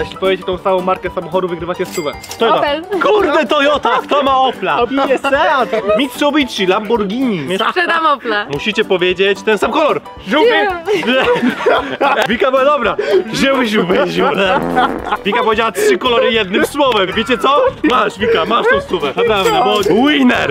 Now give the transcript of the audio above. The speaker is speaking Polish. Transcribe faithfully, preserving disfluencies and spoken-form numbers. Jeśli pojedziecie tą samą markę samochodu, wygrywacie stówę. Opel. Kurde, Toyota! Kto ma Opla? Opel jest Seat, Mitsubici, Lamborghini. Sprzedam Opla. Musicie powiedzieć ten sam kolor. Żółty. Wika była dobra. Żółty, żółty, żółty. Wika powiedziała trzy kolory jednym słowem. Wiecie co? Masz, Wika, masz tą stówę. Naprawdę, bo winner.